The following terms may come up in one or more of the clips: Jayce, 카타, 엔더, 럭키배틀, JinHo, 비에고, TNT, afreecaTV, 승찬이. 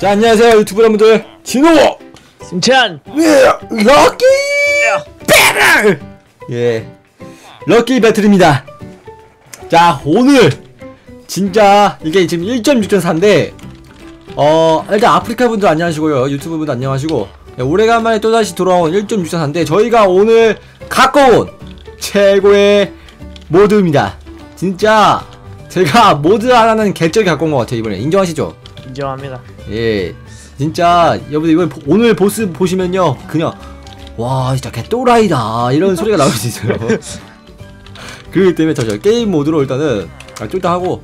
자, 안녕하세요 유튜브 여러분들, 진호! 승찬! 럭키! 배틀! 예, 럭키 배틀입니다. 자, 오늘 진짜 이게 지금 1.6.4인데 일단 아프리카 분들 안녕하시고요, 유튜브 분들 안녕하시고, 예, 오래간만에 또다시 돌아온 1.6.4인데 저희가 오늘 갖고 온 최고의 모드입니다. 진짜 제가 모드 하나는 개쩔게 갖고 온 것 같아요. 이번에 인정하시죠? 인정합니다. 예, 진짜 여러분들 이번 오늘 보스 보시면요, 그냥 와 진짜 개또라이다 이런 소리가 나올 수 있어요. 그렇기 때문에 저 게임 모드로 일단은 쫄딱 하고,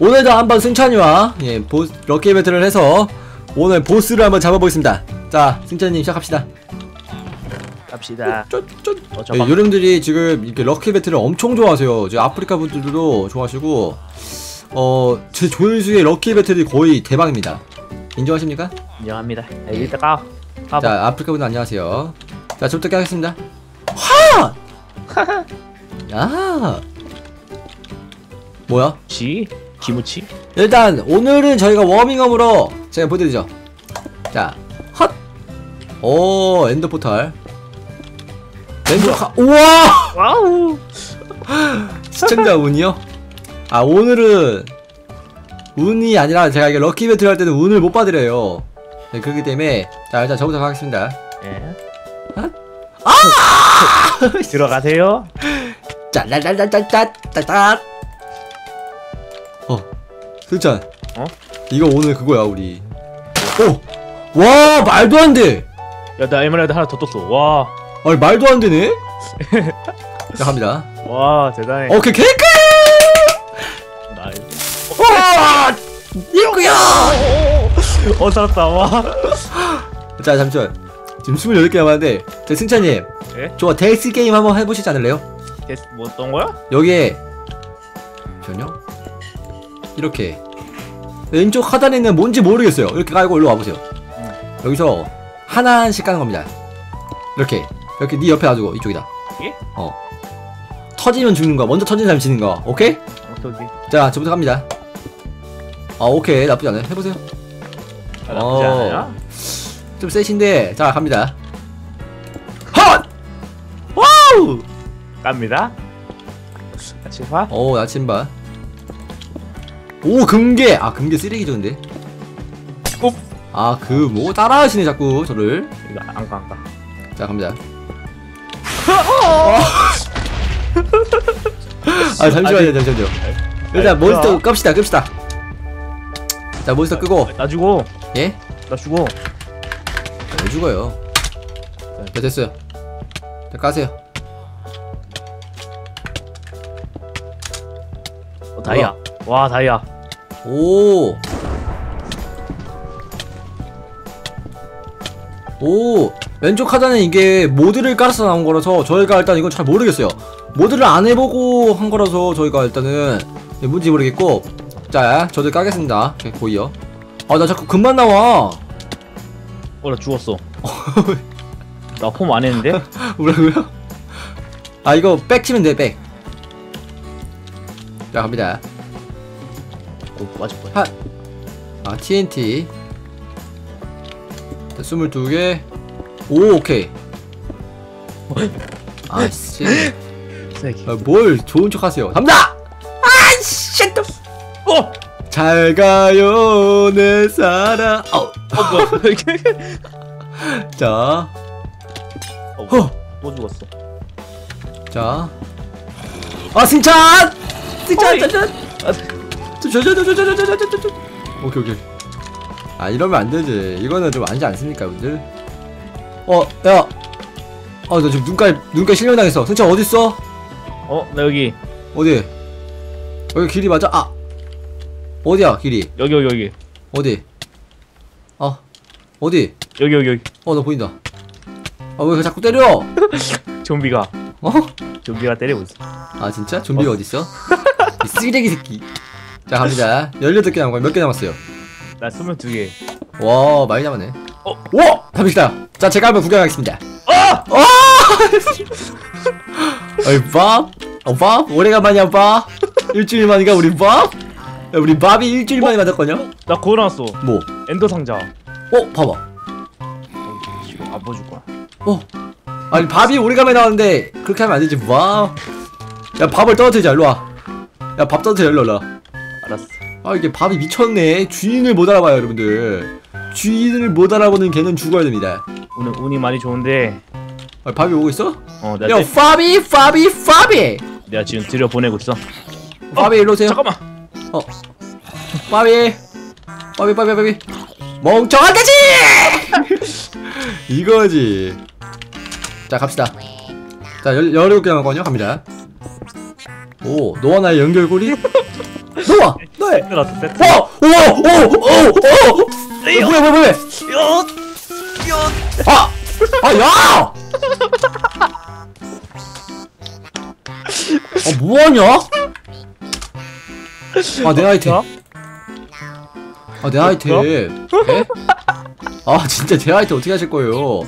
오늘도 한번 승찬이와 럭키 배틀을 해서 오늘 보스를 한번 잡아보겠습니다. 자, 승찬님 시작합시다. 갑시다. 예, 여러분들이 지금 이렇게 럭키 배틀을 엄청 좋아하세요. 이제 아프리카 분들도 좋아하시고, 제 조회수의 럭키 배틀이 거의 대박입니다. 인정하십니까? 인정합니다. 일단 까봐. 자, 아프리카 분들 안녕하세요. 자, 저부터 깨겠습니다. 하! 야! 뭐야? 기무치? 일단 오늘은 저희가 워밍업으로 제가 보여드리죠. 자, 헛! 오, 엔더 포탈. 우와! 와우! 시청자 운이요? 아, 오늘은 운이 아니라 제가 이게 럭키 배틀 할 때는 운을 못 받으래요. 네, 그렇기 때문에 자, 일단 저부터 가겠습니다. 예. 아! 아! 들어가세요. 짤랄랄랄짤짤짤. 승찬. 어? 이거 오늘 그거야, 우리. 오! 와, 말도 안 돼. 야, 나 에메랄드 하나 더 떴어. 와. 아니, 말도 안 되네. 자, 갑니다. 와, 대단해. 오케이, 케이크! 나이스. 와! 이거야! 살았다, 와. 자, 잠시만. 지금 28개 남았는데, 자, 승찬님. 예? 저 데스 게임 한번 해보시지 않을래요? 데스, 뭐 어떤 거야? 여기에. 잠시만요. 이렇게. 왼쪽 하단에 있는 뭔지 모르겠어요. 이렇게 깔고 일로 와보세요. 여기서 하나씩 까는 겁니다. 이렇게. 이렇게 네 옆에 놔두고 이쪽이다. 예? 터지면 죽는 거야. 먼저 터진 사람 지는 거야. 오케이? 오케이. 자, 저부터 갑니다. 아, 오케이. 나쁘지 않아요. 해보세요. 아, 나쁘지 않아요? 좀 세신데. 자, 갑니다. 헛! 와우! 갑니다. 나침반. 오, 나침반. 오, 금괴! 아, 금괴 쓰레기죠, 근데. 꼭! 아, 그 뭐 따라하시네, 자꾸 저를. 이거 안 가. 자, 갑니다. 아, 잠시만요. 일단 몬스터 끕시다. 자, 몬스터 끄고. 나 죽어. 예? 나 죽어. 왜 죽어요? 자, 됐어요. 자, 까세요. 다이아. 와, 다이아. 오. 오. 왼쪽 하단에 이게 모드를 깔아서 나온 거라서 저희가 일단 이건 잘 모르겠어요. 모드를 안 해보고 한 거라서 저희가 일단은 뭔지 모르겠고. 자, 저도 까겠습니다. 보이요? 아, 나 자꾸 금만 나와. 나 죽었어. 나 폼 안 했는데? 뭐라고요? 아, 이거 백 치면 돼, 백. 자, 갑니다. 맞을 거야. 아, TNT. 자, 22개. 오, 오케이. 아씨. 아, 뭘 좋은 척 하세요. 갑니다! 아씨. 어! 잘 가요, 내 사랑. 뭐. 자. 또 죽었어. 자. 아, 승찬! 승찬! 오케이. 아, 이러면 안 되지. 이거는 좀 아니지 않습니까, 분들? 야. 나 지금 눈깔 실명당했어. 승찬 어딨어? 나 여기. 어디? 여기 길이 맞아? 아! 어디야, 길이? 여기. 어디? 아. 어디? 여기. 나 보인다. 아, 왜 자꾸 때려? 좀비가. 좀비가 때리고 있어. 아, 진짜? 좀비가 어딨어? 이 쓰레기 새끼. 자, 갑니다. 18개 남은 거야. 몇 개 남았어요? 나 22개. 와, 많이 남았네. 오! 답이시다. 자, 제가 한번 구경하겠습니다. 어이, 밥? 밥? 오래간만이야, 밥? 일주일만인가, 우리 밥? 야, 우리 마비 일주일 만에 맞았거든요? 나 그거 나왔어. 뭐? 엔더 상자. 어? 봐봐. 이거 안 보여줄 거야. 어? 아니 밥이 오래간만에 나왔는데 그렇게 하면 안 되지. 와우. 야, 밥을 떨어뜨리자. 일로 와. 야, 밥 떨어뜨려. 일로 와. 알았어. 아, 이게 밥이 미쳤네. 주인을 못 알아봐요, 여러분들. 주인을 못 알아보는 개는 죽어야 됩니다. 오늘 운이 많이 좋은데. 아, 밥이 오고 있어? 어, 야, 파비, 파비, 파비. 내가 지금 들여 보내고 있어. 파비, 일로 오세요. 잠깐만. 어. 파비, 파비, 파비, 파비. 멍청한 거지. 이거지. 자, 갑시다. 자, 17개 남았거든요. 갑니다. 오, 너와 나의 연결고리? 너와! 너의! 와! 우와! 오오오! 뭐야! 아! 아, 야! 아, 뭐하냐? 아, 내 아이템. 아, 내 아이템. 에? 아, 진짜 제 아이템 어떻게 하실 거예요?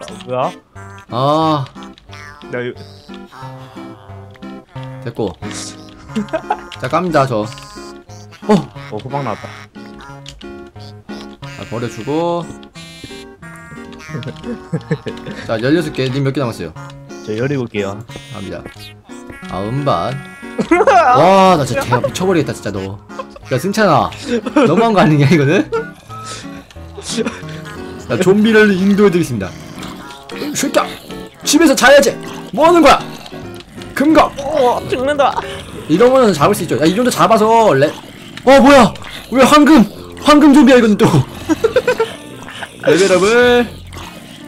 아, 뭐야? 아. 나 이거. 됐고. 자, 깝니다, 저. 어! 어, 호박 나왔다. 자, 버려주고. 자, 16개. 님 몇 개 남았어요? 저 17개요. 갑니다. 아, 음반. 와, 나 진짜 대박 미쳐버리겠다, 진짜 너. 야, 승찬아. 너무한 거 아니냐, 이거는? 자, 좀비를 인도해드리겠습니다. 쉴까? 집에서 자야지! 뭐 하는 거야? 금가! 어, 죽는다! 이러면 잡을 수 있죠. 야, 이 정도 잡아서 레. 어, 뭐야? 왜 황금? 황금 좀비야, 이건 또. 레벨업을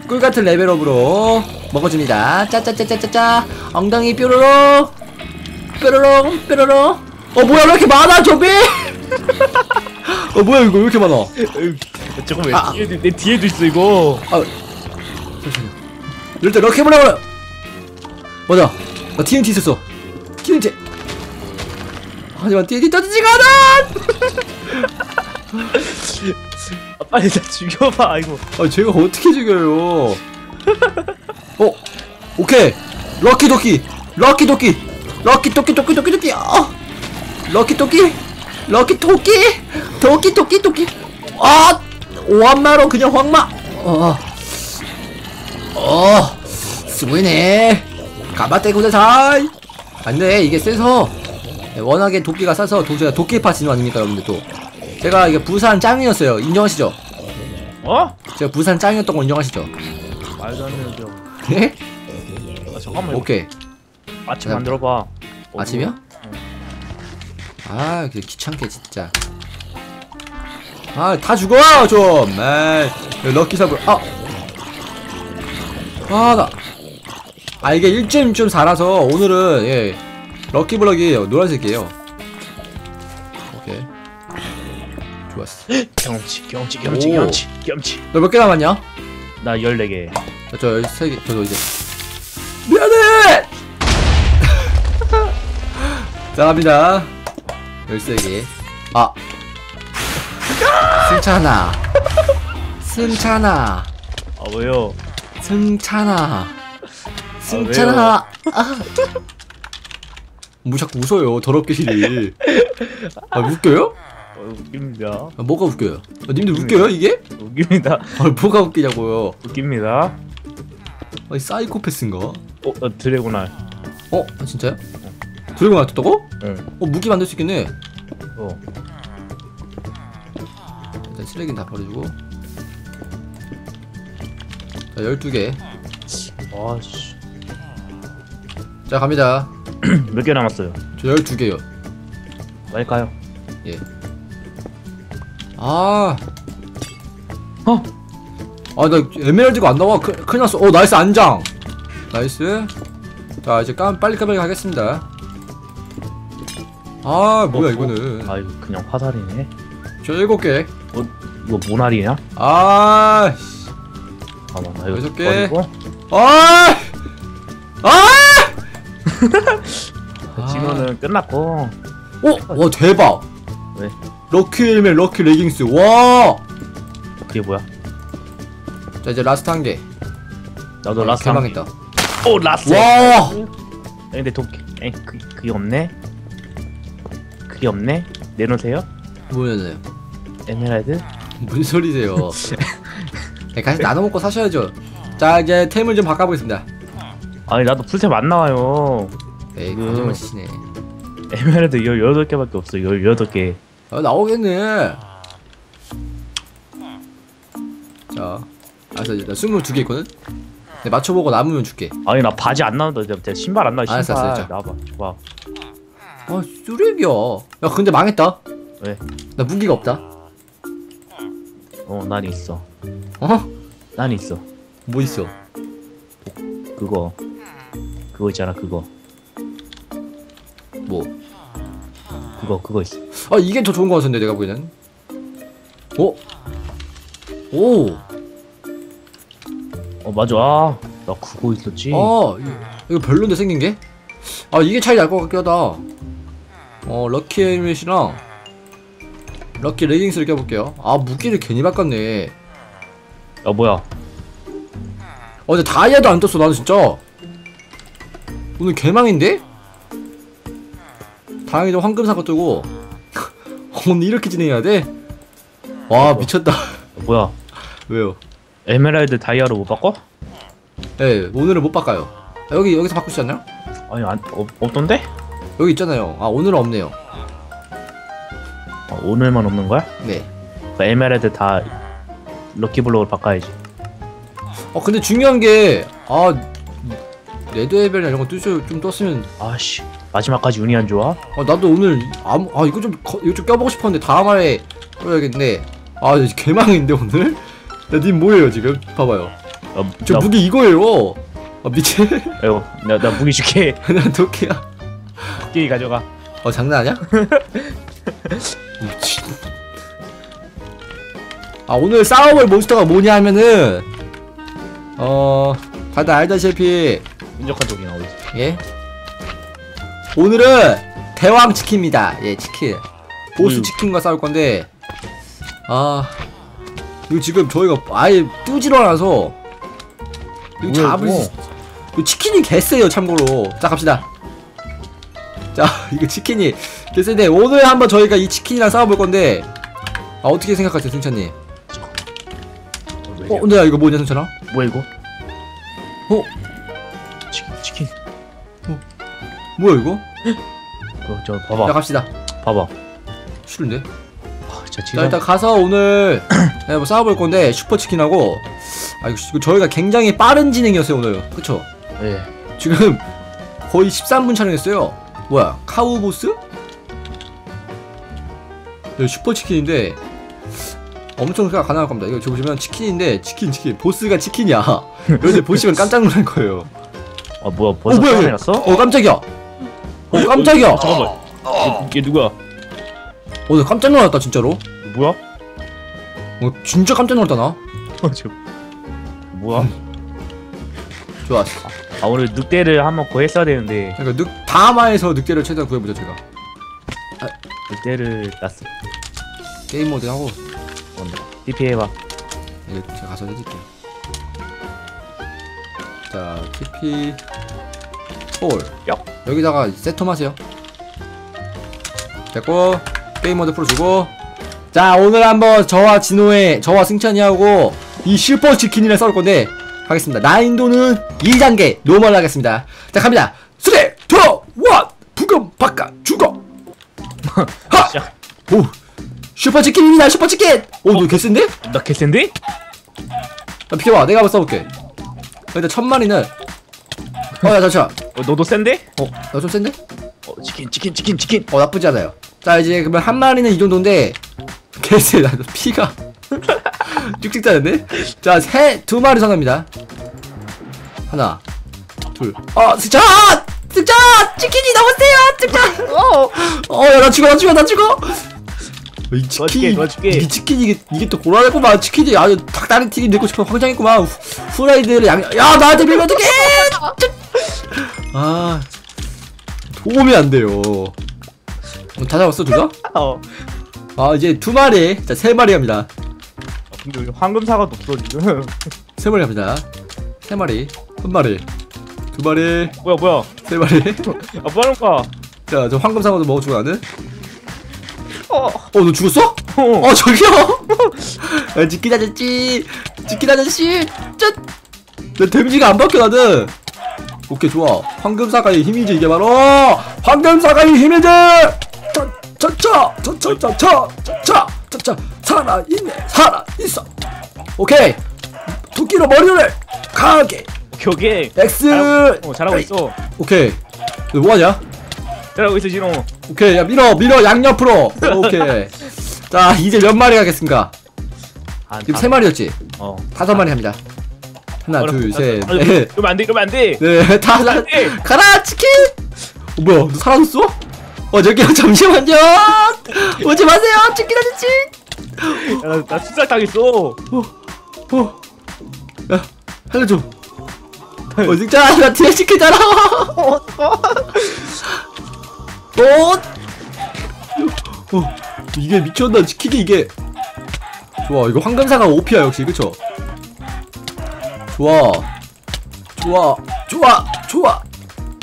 꿀같은 레벨업으로 먹어줍니다. 짜짜짜짜짜짜. 엉덩이 뾰로롱 뾰로롱 뾰로롱. 어, 뭐야, 왜 이렇게 많아, 좀비? 어, 뭐야, 이거 왜 이렇게 많아? 잠깐만, 아, 내 뒤에도 있어, 이거. 아, 잠시만요. 이럴 때 럭키 보내버려. 맞아, 나 TNT 있었어. TNT. 하지만 TNT 터지지가 않아. 아, 빨리 다 죽여봐. 이거. 아, 제가 어떻게 죽여요? 어, 오케이. 럭키 도끼, 럭키 도끼, 럭키 도끼 도끼 도끼 도끼. 아, 럭키 도끼, 럭키 도끼, 도끼 도끼 도끼. 아, 오한마로 그냥 황마. 어, 어, 스위네. 가마떼고자 사이. 안돼, 이게 세서. 워낙에 도끼가 싸서 도저히 도끼파 진호 아닙니까, 여러분들 또. 제가 이게 부산 짱이었어요. 인정하시죠? 어? 제가 부산 짱이었던 거 인정하시죠? 말도 안 되는데요. 네? 아, 잠깐만. 오케이. 아침 만들어봐. 아침이요? 응. 아, 그래 귀찮게 진짜. 아, 다 죽어 좀. 에이, 럭키 사고. 아, 아, 나. 아, 이게 일쯤 좀 살아서 오늘은, 예, 럭키블럭이 노란색이에요. 오케이, 좋았어. 경치 경치 경치 경치 경치. 너 몇 개 남았냐? 나 14개. 저 13개. 저도 이제 미안해. 자, 갑니다. 13개. 아, 승찬아. 승찬아. 아, 왜요? 승찬아. 승찬아. 아, 뭐 자꾸 웃어요, 더럽게 시리. 아, 웃겨요? 어, 웃깁니다. 아, 뭐가 웃겨요? 아, 님들 웃깁니다. 웃겨요, 이게? 웃깁니다. 아, 뭐가 웃기냐고요? 웃깁니다. 아니, 사이코패스인가? 어, 나 드래곤알. 어? 아, 진짜요? 어. 드래곤알 떴다고? 응. 어, 무기 만들 수 있겠네. 어. 일단 쓰레기는 다 버려주고. 자, 12개. 아씨. 자, 갑니다. 몇 개 남았어요? 저 12개요. 빨리 가요. 예. 아. 어? 아, 나 에메랄드가 안 나와. 큰일 났어. 어, 나이스, 안장. 나이스. 자, 이제 빨리까빨리 가겠습니다. 아, 뭐야, 이거는. 아, 이거 그냥 화살이네. 저 7개. 어, 이거 모나리냐? 아, 씨. 아, 맞다. 6개. 아! 아! 지금은 끝났고. 오! 와, 대박! 왜? 럭키 헬멧, 럭키 레깅스. 와! 그게 뭐야? 자, 이제 라스트 한 개. 나도 라스트 한 개. 개방했다. 오, 라스트! 와! 근데 도끼, 그게 없네? 럭키 없네? 내놓으세요? 뭐였어요? 에메랄드? 뭔 소리세요? 같이 나눠먹고 사셔야죠. 자, 이제 템을 좀 바꿔보겠습니다. 아니 나도 풀템 안 나와요. 에이 거짓말 치시네. 에메랄드 18개밖에 없어. 18개. 아 나오겠네. 자, 알았어. 나 22개 있거든? 네, 맞춰보고 남으면 줄게. 아니 나 바지 안 나온다. 진짜 신발 안 나와. 신발 알았어, 알았어. 나와봐. 좋아. 아 쓰레기야. 야 근데 망했다. 왜? 나 무기가 없다. 어 난 있어. 어? 난 있어. 뭐 있어? 그거 있잖아. 그거 뭐? 그거 있어. 아 이게 더 좋은 거 같은데 내가 보기에는. 오? 오! 어 맞아. 아, 나 그거 있었지. 아 이거 별론데 생긴 게? 아 이게 차이 날 것 같긴 하다. 어 럭키 헬멧이랑 럭키 레깅스를 껴볼게요. 아 무기를 괜히 바꿨네. 야 뭐야? 어제 다이아도 안 떴어. 나는 진짜 오늘 개망인데? 다행히도 황금사과 뜨고. 오늘 이렇게 진행해야 돼? 와 미쳤다. 뭐야? 왜요? 에메랄드 다이아로 못 바꿔? 네 오늘은 못 바꿔요. 아, 여기서 바꿀 수 있나요? 아니 안 없던데? 여기 있잖아요. 아 오늘은 없네요. 아, 오늘만 없는 거야? 네. 그러니까 에메랄드 다 럭키블록으로 바꿔야지. 아 근데 중요한 게 아 레드헤벨이나 이런 거 좀 떴으면. 아씨 마지막까지 운이 안 좋아? 아 나도 오늘 아 이거 좀 껴보고 싶었는데 다음에 껴야겠네. 아 개망인데 오늘? 야 님 뭐예요 지금? 봐봐요. 저 무기 이거예요. 아 미친. 아이고 나 무기 줄게. 난 도끼야. 도끼 가져가. 어 장난 아니야? 미친. 아 오늘 싸워볼 몬스터가 뭐냐 하면은 다들 알다시피 인적한 독이 나오지. 예? 오늘은 대왕 치킨입니다. 예 치킨 보스 치킨과 싸울 건데 아 이거 지금 저희가 아예 뚜지러 나서 이거 잡을 이 치킨이 개쎄요 참고로. 자 갑시다. 자 이거 치킨이 개쎄인데 오늘 한번 저희가 이 치킨이랑 싸워볼 건데 아 어떻게 생각하세요 승찬님? 어 근데 야 이거 뭐냐 승찬아? 뭐야 이거? 어? 치킨 어? 뭐야 이거? 저 봐봐. 자 갑시다. 봐봐. 싫은데? 자 일단 가서 오늘 네, 뭐 싸워볼 건데 슈퍼치킨하고 아 이거 저희가 굉장히 빠른 진행이었어요 오늘. 그쵸? 예. 지금 거의 13분 촬영했어요. 뭐야 카우보스? 네, 슈퍼치킨인데 엄청 가능할 겁니다. 이거 저 보시면 치킨인데 치킨 보스가 치킨이야. 여러분들 보시면 깜짝 놀랄 거예요. 아 뭐야 벌써 깜짝이났어? 어 깜짝이야. 어 깜짝이야. 잠깐만 얘 누구야? 어 나 깜짝 놀랐다 진짜로. 뭐야? 어 진짜 깜짝 놀랐다 나. 어 지금 뭐야? 좋았어. 아 오늘 늑대를 한번 구했어야 되는데. 그러니까 다마에서 늑대를 최대한 구해보자 제가. 아, 늑대를 났어. 게임 모드 하고. 뭔데? TP 해봐. 이거 제가 가서 해줄게요. 자 TP 홀. 여기다가 세톰 하세요. 됐고. 게임 모드 풀어주고. 자 오늘 한번 저와 승찬이하고 이 슈퍼 치킨이랑 싸울 건데 가겠습니다. 난이도는 2단계 노멀로 하겠습니다. 자 갑니다. 3, 2, 1 부금 바깥 죽어. 하! 오 슈퍼 치킨입니다. 슈퍼 치킨. 오 너 개센데? 나 개센데? 나 비켜봐. 내가 한번 써볼게. 근데 첫 마리는 야 잠시만. 너도 센데? 나 좀 센데? 치킨. 나쁘지 않아요. 자 이제 그러면 한 마리는 이 정도인데 개쎄. 나도 피가 쭉쭉 짜는데? 자 두 마리 선언합니다. 하나 둘 승찬! 승찬! 치킨이 나오세요! 승찬! 야 나 죽어! 이 치킨 이 치킨 이게 또 고라냈구만. 치킨이 아주 닭다리 튀김 넣고 싶어 황장했구만. 후라이드를 야 나한테 밀면 어떡해! 아 도움이 안 돼요. 다 잡았어 둘 다? 아 이제 두 마리. 자 세 마리 갑니다. 근데 여기 황금사과도 없어 지금. 세 마리 갑니다. 세 마리 한 마리 두 마리 뭐야 세 마리. 아 뭐하는 거야. 자 저 황금사과도 먹어주고 나는 너 죽었어? 저기요. 지킨 아저씨, 지킨 아저씨. 짠. 내 데미지가 안 박혀 나는. 오케이 좋아. 황금 사과의 힘이지 이게 바로. 황금 사과의 힘이지. 차차차차차차차차차차 살아있네. 살아있어. 오케이. 도끼로 머리를 강하게. 오케이. 엑스. 잘하고 있어. 오케이. 너 뭐하냐? 잘하고 있어 진호. 오케이. 야 밀어 양옆으로. 오케이. 자 이제 몇 마리 가겠습니까? 지금 3마리였지? 5마리 합니다. 하나 둘셋 이러면 안돼 이러면 안돼. 네 다 가라 치킨. 뭐야 너 사라졌어? 저기요 잠시만요. 오지 마세요 치킨 아저씨. 나 수살 당했어. 야 살려줘. 진짜 나 뒤에 시키잖아. 이게 미쳤나 지키기 이게. 좋아 이거 황금사가 OP야 역시 그쵸? 좋아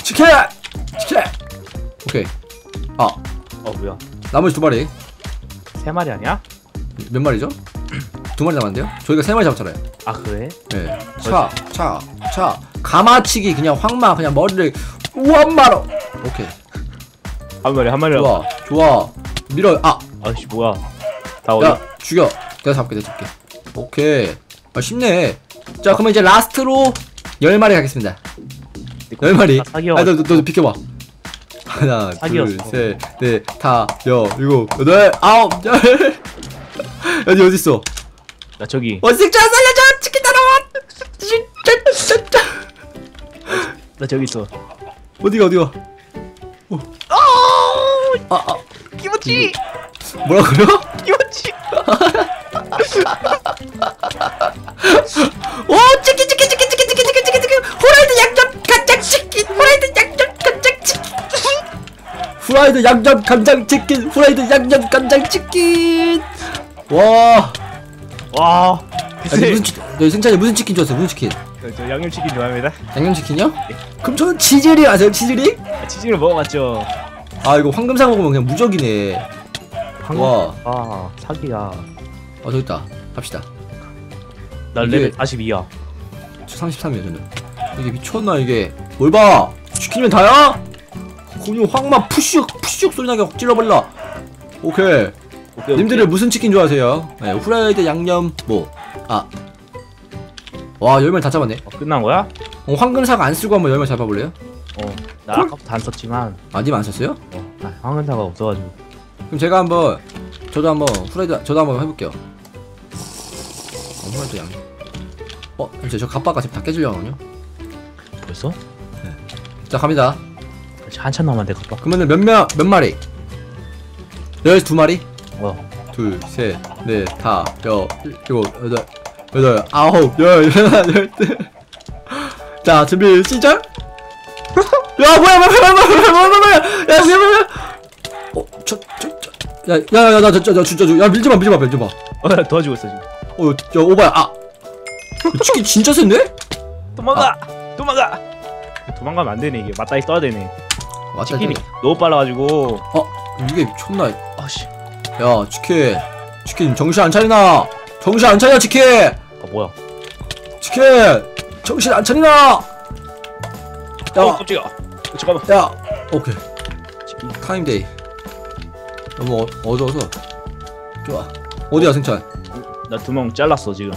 지켜 오케이. 뭐야 나머지 2마리 3마리 아니야? 몇 마리죠? 2마리 남았는데요? 저희가 3마리 잡았잖아요. 그래? 네. 차 가마치기 그냥 황마 그냥 머리를 우엄마로. 오케이 한 마리 좋아 밀어. 아씨 뭐야 다 어디? 야 죽여. 내가 잡게 오케이. 쉽네. 자 그러면 이제 라스트로 10마리 가겠습니다. 10마리 너 비켜봐. 하나 둘셋넷다여곱여덟 아홉 열. 여기 어딨어? 나 저기 원색자 살려줘 치킨 따라와. 나 저기 있어. 어디가 김치 뭐라고요? 김치. 치킨 후라이드 양념 간장 치킨. 후라이드 양념 간장 치킨. 와. 너 생찬이 무슨 치킨 좋아하세요? 무슨 치킨? 저 양념치킨 좋아합니다. 양념치킨이요? 네. 그럼 저는 치즈링 아세요? 치즈링? 치즈링 먹어봤죠. 이거 황금사 먹으면 그냥 무적이네. 와. 사기야. 저기 있다. 갑시다. 나 레벨 42야. 저 33이야 저는. 이게 미쳤나 이게. 뭘 봐. 치킨이면 다야? 그냥 황마 푸슉 소리나게 확 찔러버려. 오케이. 님들은 무슨 치킨 좋아하세요? 네, 후라이드 양념 뭐. 와 10마리 다 잡았네. 끝난 거야? 황금사가 안 쓰고 한번 10마리 잡아볼래요? 나 아까부터 안 썼지만. 님 안 썼어요? 황금사가 없어가지고. 그럼 제가 한번 저도 한번 해볼게요. 후라이드 양념. 이제 저 갑바가 지금 다 깨지려거든요. 벌써? 네. 자 갑니다. 한참 남았는데 갑바. 그러면은 몇 마리? 12마리? 둘, 셋, 넷, 다, 여, 일곱, 여덟, 아홉, 열, 열둘. 자, 준비 시작. 뭐야. 나 밀지 마. 도와주고 있어 지금. 야 오바야. 치킨 진짜 센데? 도망가. 도망가면 안 되네 이게. 맞다이 써야 되네. 치킨이 너무 빨라가지고. 이게 미쳤나? 아씨. 야 치킨 정신 안 차리나 치킨. 뭐야 치킨 정신 안 차리나. 깜짝이야. 잠깐만. 오케이 치킨 타임데이. 너무 어두워서. 좋아 어디야 승찬? 나 2명 잘랐어 지금.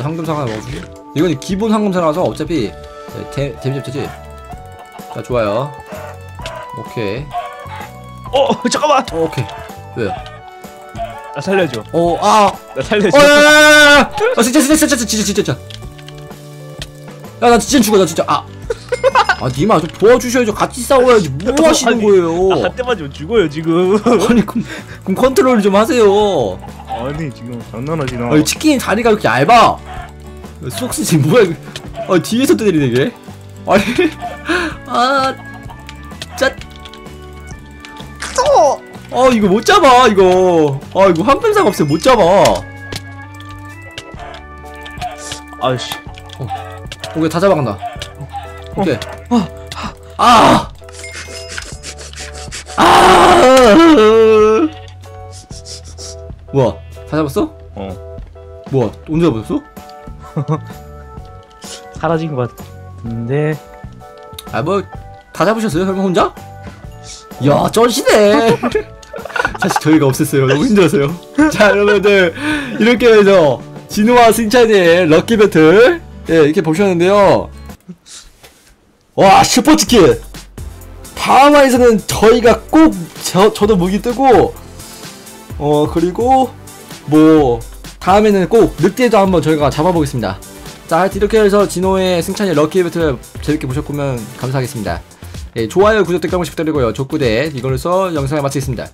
황금상 하나 먹어줄게. 이건 기본 황금상이라서 어차피 데미지 없지. 자 좋아요. 오케이. 잠깐만. 오케이. 왜요? 나 살려줘. 나 살려줘. 진짜. 나 진짜 죽어. 나 진짜. 님아 좀 도와주셔야죠. 같이 싸워야지. 뭐 하시는 거예요? 한 대 맞으면 죽어요 지금. 그럼 컨트롤 좀 하세요. 지금 장난하시나? 치킨 다리가 이렇게 얇아. 속쓰지 뭐야? 뒤에서 때리네 이게. 짠. 이거 못 잡아 이거. 이거 황금상 없어요. 못 잡아. 아이씨. 오케이 다 잡아간다. 오케이. 뭐야? 다 잡았어? 어. 뭐야? 언제 잡았어? 사라진 것 같은데. 아, 뭐 다 잡으셨어요? 설마 혼자? 야, 쩐시네. 사실 저희가 없었어요. 너무 힘들었어요. 자, 여러분들 이렇게 해서 진호와 승찬이의 럭키 배틀, 예, 이렇게 보셨는데요. 와, 슈퍼치킨. 다음화에서는 저희가 꼭 저도 무기 뜨고, 그리고 뭐 다음에는 꼭 늑대도 한번 저희가 잡아보겠습니다. 자, 하여튼 이렇게 해서 진호의 승찬이 럭키 배틀 재밌게 보셨으면 감사하겠습니다. 예, 좋아요, 구독, 댓글 한 번씩 부탁드리고요. 족구대 이걸로써 영상을 마치겠습니다.